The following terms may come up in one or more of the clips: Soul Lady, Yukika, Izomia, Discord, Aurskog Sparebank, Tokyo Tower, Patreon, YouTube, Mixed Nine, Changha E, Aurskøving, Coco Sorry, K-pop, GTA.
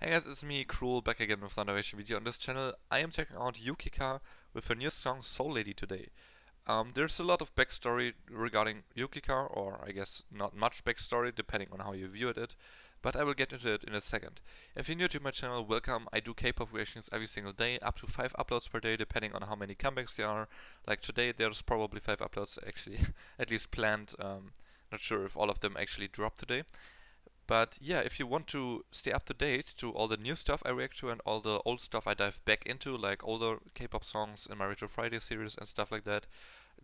Hey guys, it's me, Cruel, back again with another video on this channel. I am checking out Yukika with her new song Soul Lady today. There's a lot of backstory regarding Yukika, or I guess not much backstory, depending on how you view it, but I will get into it in a second. If you're new to my channel, welcome. I do K-pop reactions every single day, up to 5 uploads per day, depending on how many comebacks there are. Like today, there's probably 5 uploads actually, at least planned. Not sure if all of them actually drop today. But yeah, if you want to stay up to date to all the new stuff I react to and all the old stuff I dive back into, like older K-pop songs in my Retro Friday series and stuff like that,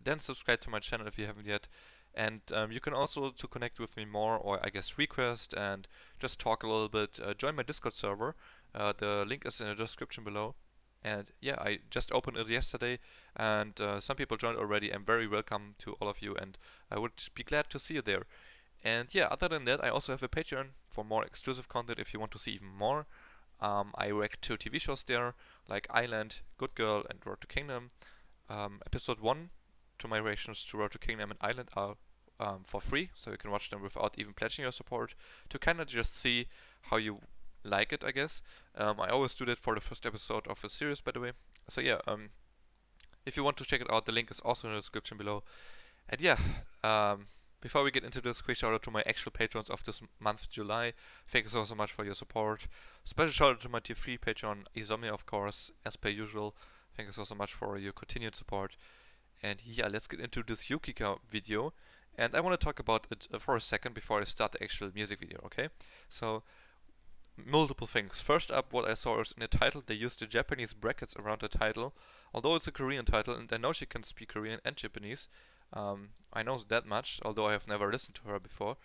then subscribe to my channel if you haven't yet. And you can also, to connect with me more, or I guess request and just talk a little bit, join my Discord server. The link is in the description below. And yeah, I just opened it yesterday and some people joined already. I'm very welcome to all of you and I would be glad to see you there. And yeah, other than that, I also have a Patreon for more exclusive content if you want to see even more. I react to TV shows there, like Island, Good Girl and Road to Kingdom. Episode 1 to my reactions to Road to Kingdom and Island are for free, so you can watch them without even pledging your support, to kind of just see how you like it, I guess. I always do that for the first episode of a series, by the way. So yeah, if you want to check it out, the link is also in the description below. And yeah, before we get into this, quick shout out to my actual patrons of this month, July. Thank you so much for your support. Special shout out to my tier 3 patron, Izomia, of course, as per usual. Thank you so much for your continued support. And yeah, let's get into this Yukika video. And I want to talk about it for a second before I start the actual music video, okay? So, multiple things. First up, what I saw is in the title, they used the Japanese brackets around the title. Although it's a Korean title, and I know she can speak Korean and Japanese, I know that much, although I have never listened to her before.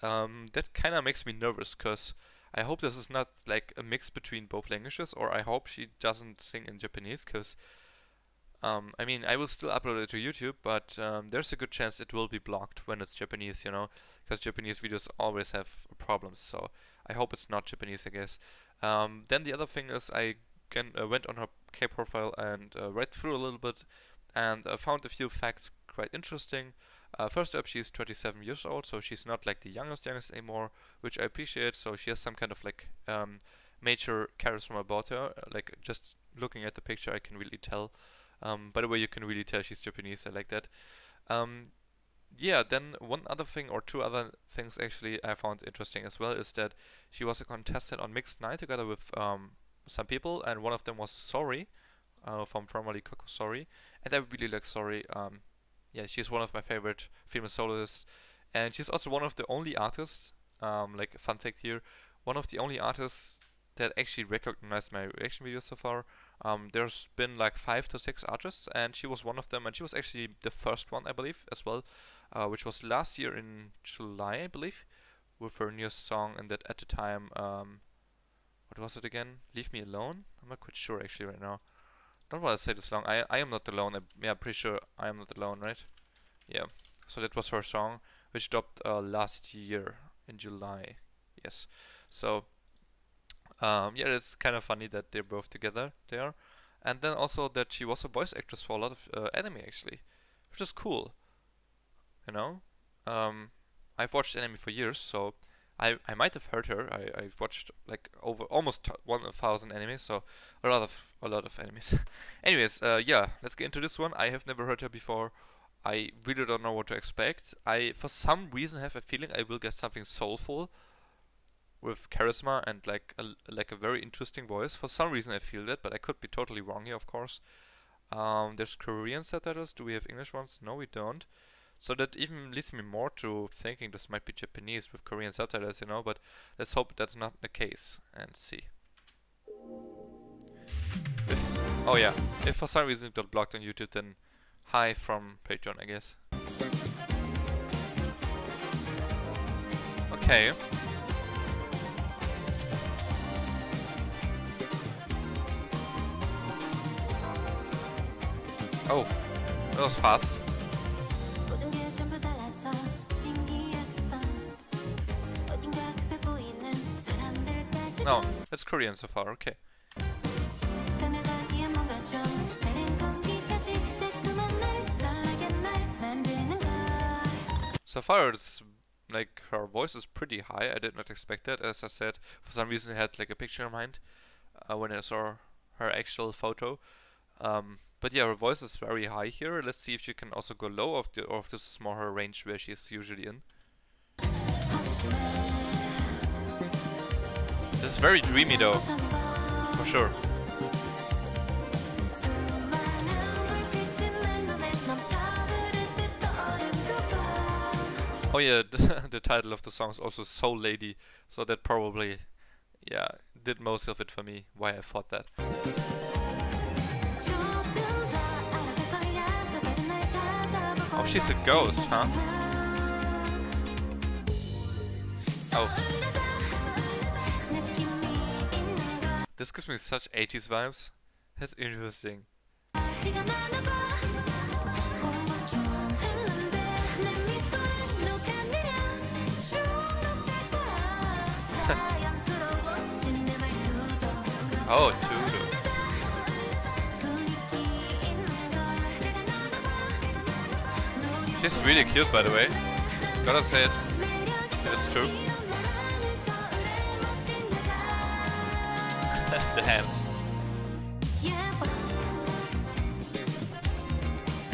That kind of makes me nervous, because I hope this is not like a mix between both languages, or I hope she doesn't sing in Japanese, because I mean, I will still upload it to YouTube, but there's a good chance it will be blocked when it's Japanese, you know, because Japanese videos always have problems, so I hope it's not Japanese, I guess. Then the other thing is I went on her K profile and read through a little bit, and found a few facts quite interesting. First up, she's 27 years old, so she's not like the youngest anymore, which I appreciate. So she has some kind of like major charisma about her. Like just looking at the picture, I can really tell. By the way, you can really tell she's Japanese. I like that. Yeah, then one other thing, or two other things actually I found interesting as well, is that she was a contestant on Mixed Nine together with some people, and one of them was Sorry, from formerly Coco Sorry, and I really like Sorry. Yeah, she's one of my favorite female soloists, and she's also one of the only artists, like fun fact here, one of the only artists that actually recognized my reaction videos so far. There's been like 5 to 6 artists, and she was one of them, and she was actually the first one, I believe, as well, which was last year in July, I believe, with her new song, and that at the time, what was it again? Leave Me Alone? I'm not quite sure actually right now. I don't want to say this long. I am not alone. Yeah, I'm pretty sure I am not alone, right? Yeah. So that was her song, which dropped last year in July. Yes. So, yeah, it's kind of funny that they're both together there. And then also that she was a voice actress for a lot of anime, actually, which is cool. You know? I've watched anime for years, so I might have heard her. I've watched like over almost 1,000 animes, so a lot of animes. Anyways, yeah, let's get into this one. I have never heard her before. I really don't know what to expect. I for some reason have a feeling I will get something soulful with charisma and like a very interesting voice. For some reason I feel that, but I could be totally wrong here, of course. There's Korean subtitles. Do we have English ones? No, we don't. So that even leads me more to thinking this might be Japanese with Korean subtitles, you know, but let's hope that's not the case and see. Oh yeah, if for some reason it got blocked on YouTube, then hi from Patreon, I guess. Okay. Oh, that was fast. No, that's Korean so far, okay. So far it's like her voice is pretty high. I did not expect that. As I said, for some reason I had like a picture in mind when I saw her actual photo. But yeah, her voice is very high here. Let's see if she can also go low, or if this is more her range where she's usually in. This is very dreamy though, for sure. Oh yeah, the title of the song is also Soul Lady, so that probably, yeah, did most of it for me, why I thought that. Oh, she's a ghost, huh? Oh. This gives me such 80s vibes. That's interesting. Oh, Tudo. She's really cute, by the way. Gotta say it. It's true. The hands.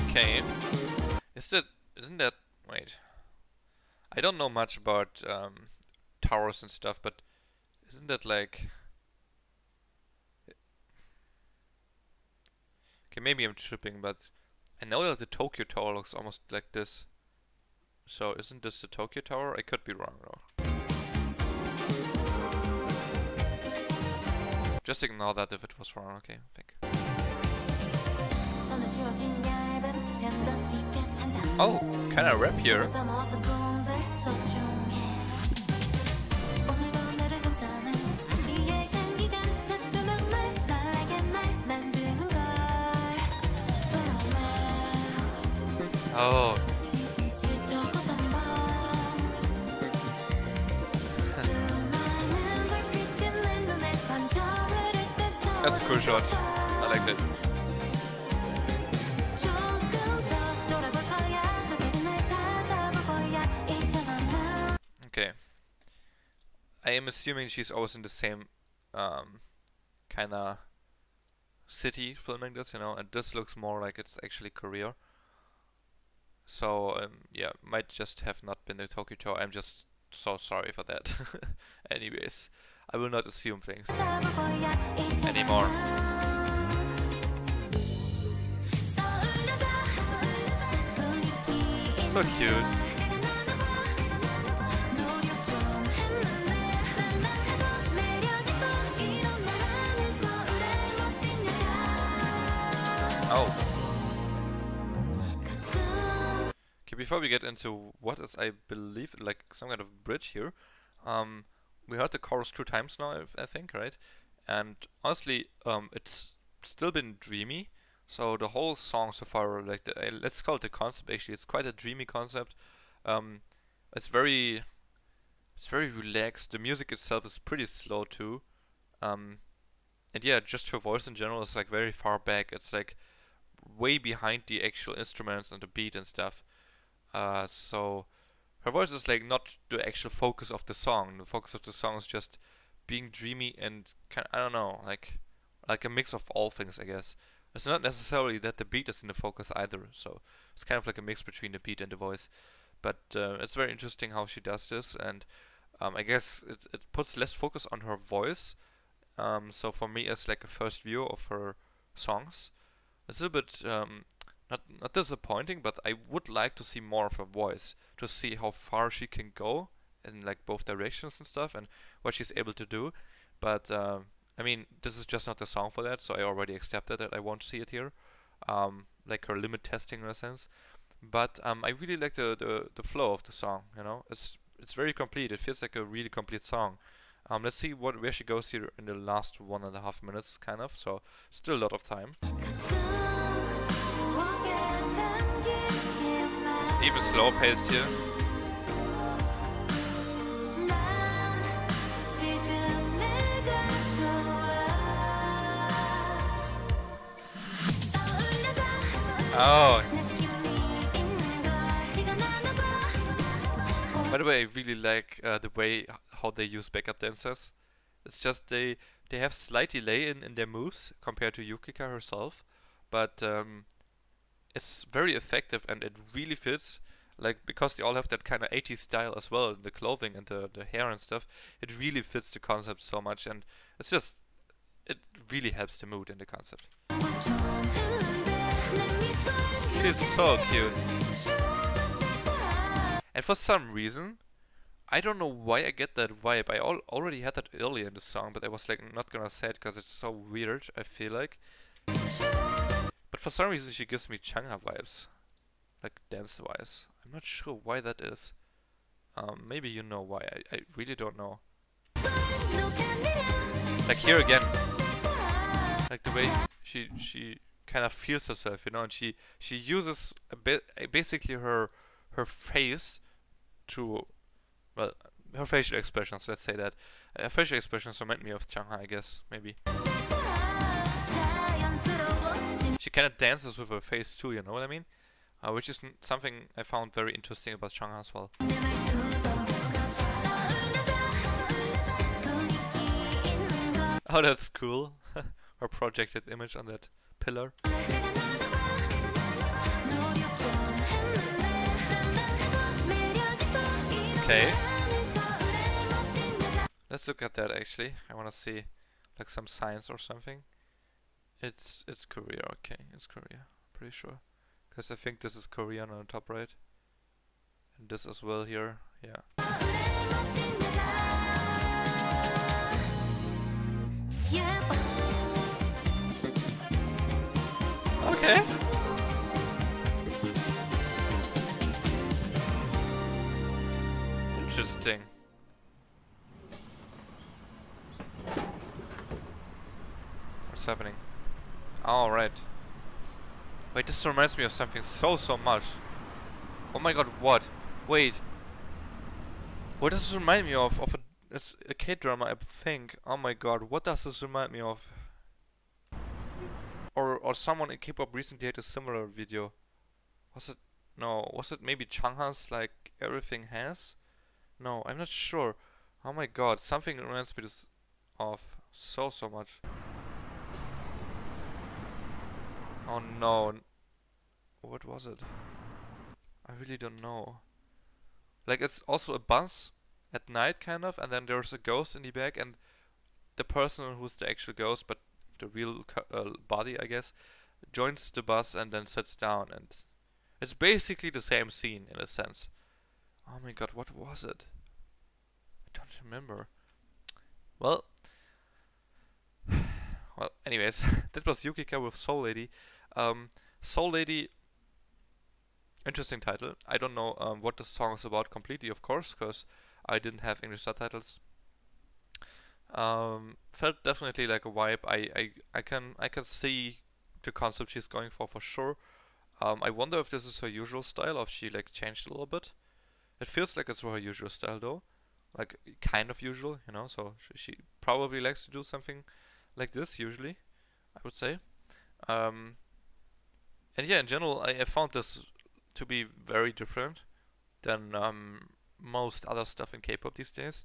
Okay. Isn't that... Wait. I don't know much about towers and stuff, but isn't that like... Okay, maybe I'm tripping, but I know that the Tokyo Tower looks almost like this. So isn't this the Tokyo Tower? I could be wrong though. Just ignore that if it was wrong, okay, I think. Oh, can I rap here? Oh. That's a cool shot. I like that. Okay. I am assuming she's always in the same kinda city filming this, you know, and this looks more like it's actually Korea. So, yeah, might just have not been the Tokyo Tower. I'm just so sorry for that. Anyways, I will not assume things anymore. So cute. Oh. Before we get into what is, I believe, like some kind of bridge here, we heard the chorus 2 times now, I think, right? And honestly, it's still been dreamy, so the whole song so far, like, let's call it the concept, actually, it's quite a dreamy concept. It's very relaxed, the music itself is pretty slow too, and yeah, just her voice in general is like very far back, it's like way behind the actual instruments and the beat and stuff. So her voice is like not the actual focus of the song. The focus of the song is just being dreamy and kind of, I don't know, like a mix of all things, I guess. It's not necessarily that the beat is in the focus either, so it's kind of like a mix between the beat and the voice. But it's very interesting how she does this, and I guess it puts less focus on her voice. So for me, it's like a first view of her songs. It's a little bit not disappointing, but I would like to see more of her voice, to see how far she can go in like both directions and stuff, and what she's able to do. But I mean, this is just not the song for that, so I already accepted that I won't see it here, like her limit testing in a sense. But I really like the flow of the song, you know, it's very complete. It feels like a really complete song. Let's see where she goes here in the last 1.5 minutes, kind of. So still a lot of time. Even slow paced here. Oh. By the way, I really like the way how they use backup dancers. It's just they have slight delay in their moves compared to Yukika herself, but it's very effective and it really fits. Like, because they all have that kind of 80s style as well, the clothing and the hair and stuff, it really fits the concept so much, and it's just, it really helps the mood and the concept. It is so cute. And for some reason, I don't know why I get that vibe. I already had that early in the song, but I was like not gonna say it because it's so weird, I feel like. But for some reason she gives me Changha vibes. Like, dance-wise. I'm not sure why that is. Maybe you know why. I really don't know. Like, here again. Like, the way she kind of feels herself, you know, and she uses a bit, basically her face to, well, her facial expressions, let's say that. Her facial expressions remind me of Changha, I guess, maybe. She kind of dances with her face too, you know what I mean? Which is something I found very interesting about Changha as well. Oh, that's cool. Her projected image on that pillar. Okay. Let's look at that actually. I wanna see like some signs or something. It's Korea, okay. It's Korea, pretty sure. I think this is Korean on the top right, and this as well here, yeah. Okay. Interesting. What's happening? All right. Wait, this reminds me of something so much. Oh my god, what? Wait. What does this remind me of? Of a K-drama, I think. Oh my god, what does this remind me of? Or someone in K-pop recently had a similar video. Was it? No, was it maybe Changha's like Everything Has? No, I'm not sure. Oh my god, something reminds me this of so much. Oh no, what was it? I really don't know. Like, it's also a bus at night kind of, and then there's a ghost in the back, and the person who's the actual ghost, but the real body I guess, joins the bus and then sits down, and it's basically the same scene in a sense. Oh my god, what was it? I don't remember. Well, anyways, that was Yukika with Soul Lady. Soul Lady, interesting title. I don't know what the song is about completely, of course, because I didn't have English subtitles. Felt definitely like a vibe. I can see the concept she's going for sure. I wonder if this is her usual style or if she like changed a little bit. It feels like it's her usual style though, like kind of usual, you know. So she probably likes to do something like this usually, I would say. And yeah, in general I found this to be very different than most other stuff in K-pop these days.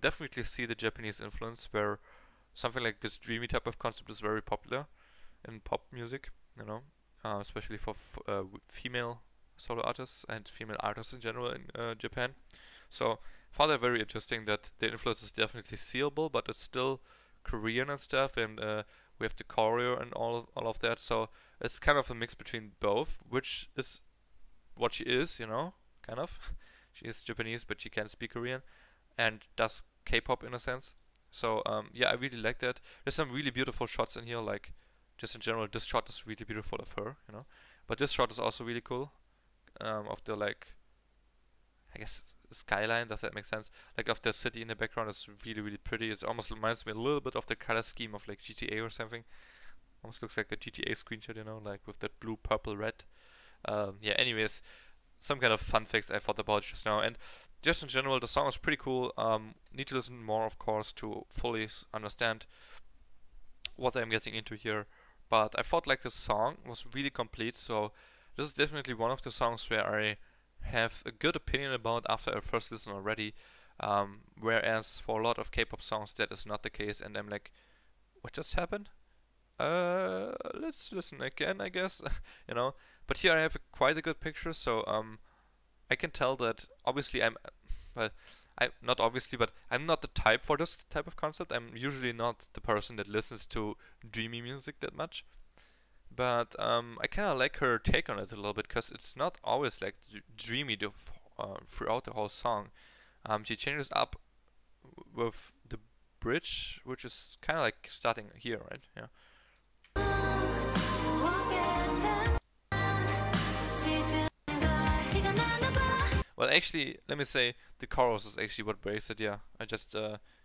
Definitely see the Japanese influence where something like this dreamy type of concept is very popular in pop music, you know, especially for female solo artists and female artists in general in Japan. So found that very interesting that the influence is definitely seeable, but it's still Korean and stuff, and we have the choreo and all of that, so it's kind of a mix between both, which is what she is, you know, kind of. She is Japanese, but she can speak Korean, and does K-pop in a sense. So yeah, I really like that. There's some really beautiful shots in here, like just in general, this shot is really beautiful of her, you know. But this shot is also really cool, of the, like, I guess skyline, does that make sense? Like, of the city in the background is really pretty. It almost reminds me a little bit of the color scheme of like GTA or something. Almost looks like a GTA screenshot, you know, like with that blue, purple, red. Yeah, anyways, some kind of fun facts I thought about just now, and just in general the song is pretty cool. Need to listen more, of course, to fully understand what I'm getting into here, but I thought like this song was really complete, so this is definitely one of the songs where I have a good opinion about after a first listen already, whereas for a lot of K-pop songs that is not the case, and I'm like, what just happened? Let's listen again, I guess. You know, but here I have quite a good picture, so I can tell that obviously I'm, well, I not obviously, but I'm not the type for this type of concept. I'm usually not the person that listens to dreamy music that much, but I kind of like her take on it a little bit, because it's not always like dreamy throughout the whole song. She changes up with the bridge, which is kind of like starting here, right? Yeah. Well, actually, let me say, the chorus is actually what breaks it, yeah. I just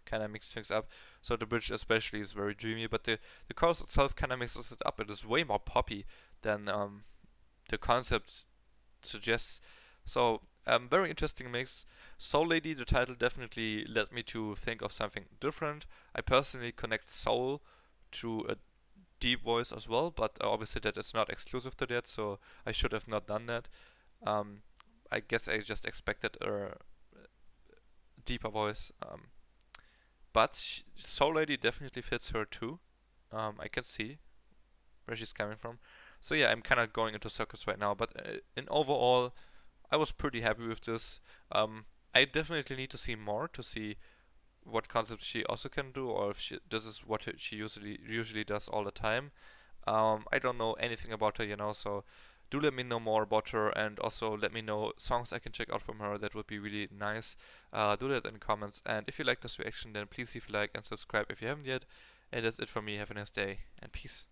kind of mixed things up. So the bridge especially is very dreamy, but the chorus itself kind of mixes it up. It is way more poppy than the concept suggests. So, very interesting mix. Soul Lady, the title, definitely led me to think of something different. I personally connect soul to a deep voice as well, but obviously that is not exclusive to that, so I should have not done that. I guess I just expected a deeper voice, but Soul Lady definitely fits her too. I can see where she's coming from. So yeah, I'm kind of going into circles right now, but in overall, I was pretty happy with this. I definitely need to see more to see what concepts she also can do, or if this is what she usually does all the time. I don't know anything about her, you know, so do let me know more about her, and also let me know songs I can check out from her. That would be really nice. Do that in the comments, and if you like this reaction, then please leave a like and subscribe if you haven't yet. And that's it for me. Have a nice day, and peace.